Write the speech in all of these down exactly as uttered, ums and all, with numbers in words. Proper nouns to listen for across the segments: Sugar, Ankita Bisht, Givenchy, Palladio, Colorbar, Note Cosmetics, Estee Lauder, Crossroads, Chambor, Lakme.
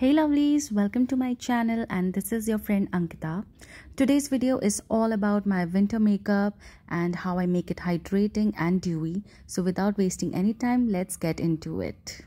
Hey lovelies, welcome to my channel and this is your friend Ankita. Today's video is all about my winter makeup and how I make it hydrating and dewy. So without wasting any time, let's get into it.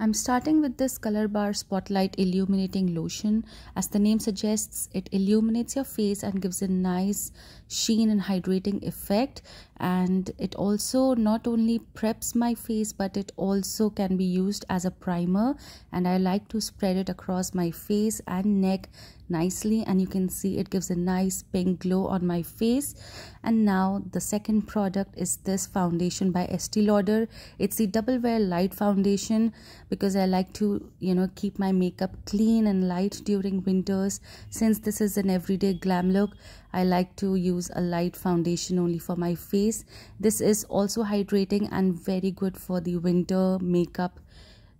I'm starting with this Colorbar Spotlight Illuminating Lotion. As the name suggests, it illuminates your face and gives a nice sheen and hydrating effect. And it also not only preps my face, but it also can be used as a primer. And I like to spread it across my face and neck nicely. And you can see it gives a nice pink glow on my face. And now the second product is this foundation by Estee Lauder. It's the Double Wear Light Foundation because I like to, you know, keep my makeup clean and light during winters. Since this is an everyday glam look, I like to use a light foundation only for my face. This is also hydrating and very good for the winter makeup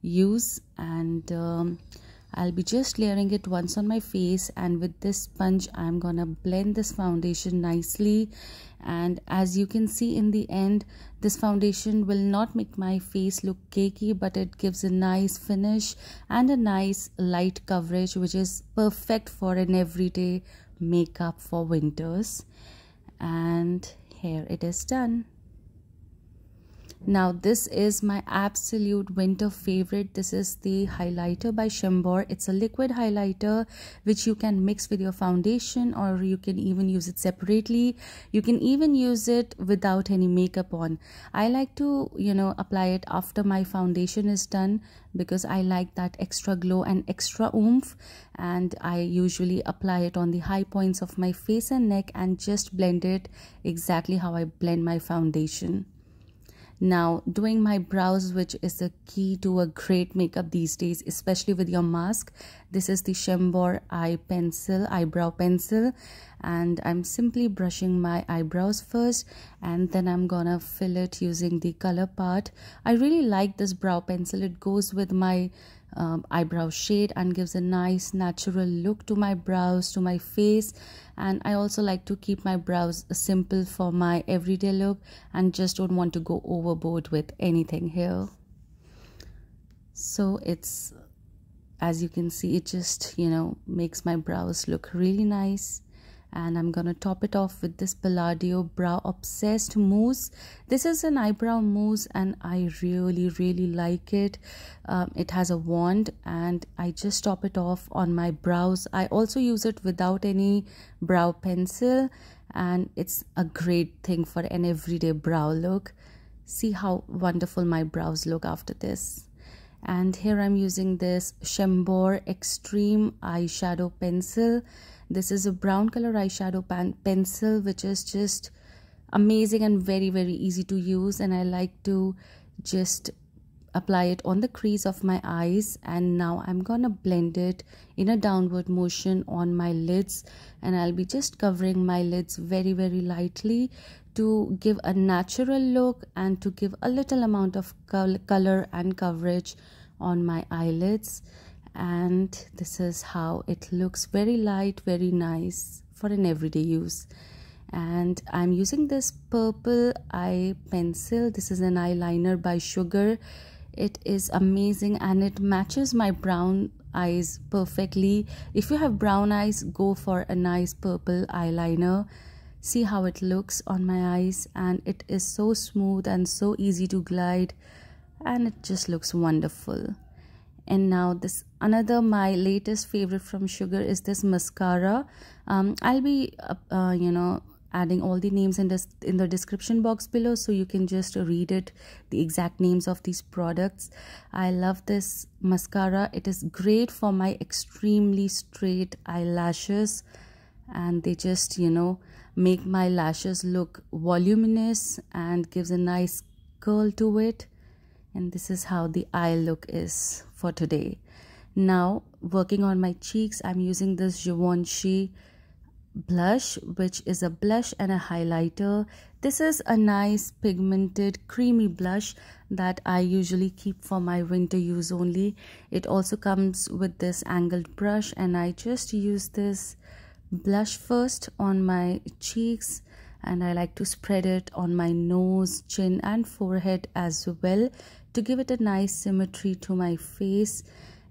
use. And um, I'll be just layering it once on my face, and with this sponge I'm gonna blend this foundation nicely. And as you can see, in the end this foundation will not make my face look cakey, but it gives a nice finish and a nice light coverage, which is perfect for an everyday makeup for winters. And here it is done. Now this is my absolute winter favorite. This is the highlighter by Chambor. It's a liquid highlighter which you can mix with your foundation, or you can even use it separately. You can even use it without any makeup on. I like to, you know, apply it after my foundation is done because I like that extra glow and extra oomph. And I usually apply it on the high points of my face and neck and just blend it exactly how I blend my foundation. Now, doing my brows, which is the key to a great makeup these days, especially with your mask. This is the Chambor eye pencil, eyebrow pencil, and I'm simply brushing my eyebrows first, and then I'm gonna fill it using the color part. I really like this brow pencil. It goes with my Um, eyebrow shade and gives a nice natural look to my brows, to my face. And I also like to keep my brows simple for my everyday look and just don't want to go overboard with anything here. So it's, as you can see, it just, you know, makes my brows look really nice. And I'm gonna top it off with this Palladio Brow Obsessed Mousse. This is an eyebrow mousse and I really really like it. Um, it has a wand and I just top it off on my brows. I also use it without any brow pencil, and it's a great thing for an everyday brow look. See how wonderful my brows look after this. And here I'm using this Chambor Extreme Eyeshadow Pencil. This is a brown color eyeshadow pan pencil which is just amazing and very very easy to use, and I like to just apply it on the crease of my eyes. And now I'm gonna blend it in a downward motion on my lids, and I'll be just covering my lids very very lightly to give a natural look and to give a little amount of col color and coverage on my eyelids. And this is how it looks, very light, very nice for an everyday use. And I'm using this purple eye pencil. This is an eyeliner by Sugar. It is amazing and it matches my brown eyes perfectly. If you have brown eyes, go for a nice purple eyeliner. See how it looks on my eyes, and it is so smooth and so easy to glide, and it just looks wonderful. And now this another my latest favorite from Sugar is this mascara. um I'll be uh, uh, you know adding all the names in this in the description box below, so you can just read it, the exact names of these products. I love this mascara. It is great for my extremely straight eyelashes, and they just, you know, make my lashes look voluminous and gives a nice curl to it. And this is how the eye look is for today. Now, working on my cheeks, I'm using this Givenchy blush, which is a blush and a highlighter. This is a nice pigmented creamy blush that I usually keep for my winter use only. It also comes with this angled brush, and I just use this blush first on my cheeks. and I like to spread it on my nose, chin and forehead as well to give it a nice symmetry to my face.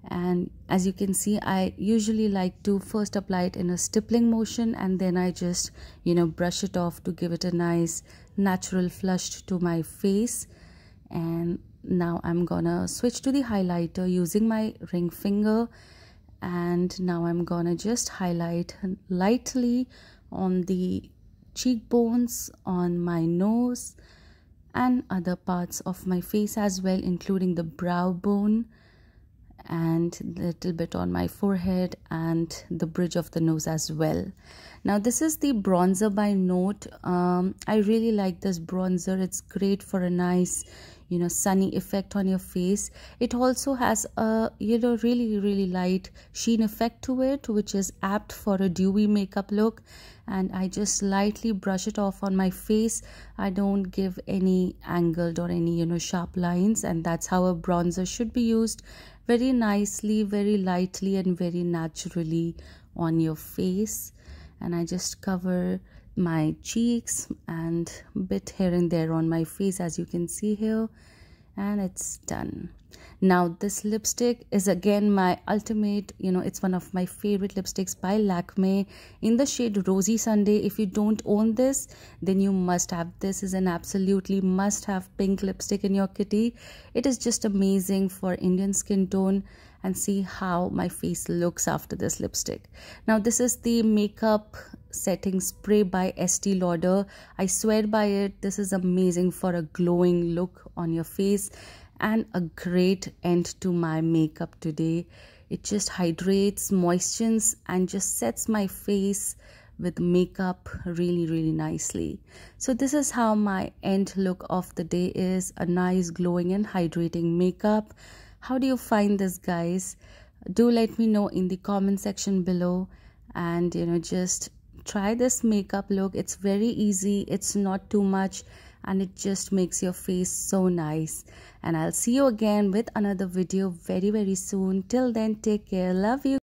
And as you can see, I usually like to first apply it in a stippling motion and then I just, you know, brush it off to give it a nice natural flush to my face. And now I'm gonna switch to the highlighter using my ring finger, and now I'm gonna just highlight lightly on the cheekbones, on my nose and other parts of my face as well, including the brow bone and a little bit on my forehead and the bridge of the nose as well. Now this is the bronzer by Note. um, I really like this bronzer. It's great for a nice, you know, sunny effect on your face. It also has a, you know, really really light sheen effect to it, which is apt for a dewy makeup look. And I just lightly brush it off on my face. I don't give any angled or any, you know, sharp lines, and that's how a bronzer should be used, very nicely, very lightly and very naturally on your face. And I just cover my cheeks and a bit here and there on my face, as you can see here, and it's done. Now this lipstick is again my ultimate, you know, it's one of my favorite lipsticks by Lakme in the shade Rosy Sunday. If you don't own this, then you must have this. Is an absolutely must have pink lipstick in your kitty. It is just amazing for Indian skin tone, and see how my face looks after this lipstick. Now this is the makeup setting spray by Estee Lauder. I swear by it, this is amazing for a glowing look on your face and a great end to my makeup today. It just hydrates, moistens and just sets my face with makeup really really nicely. So this is how my end look of the day is, a nice glowing and hydrating makeup. How do you find this, guys? Do let me know in the comment section below, and you know, just try this makeup look. It's very easy, it's not too much, and it just makes your face so nice. And I'll see you again with another video very very soon. Till then, take care, love you.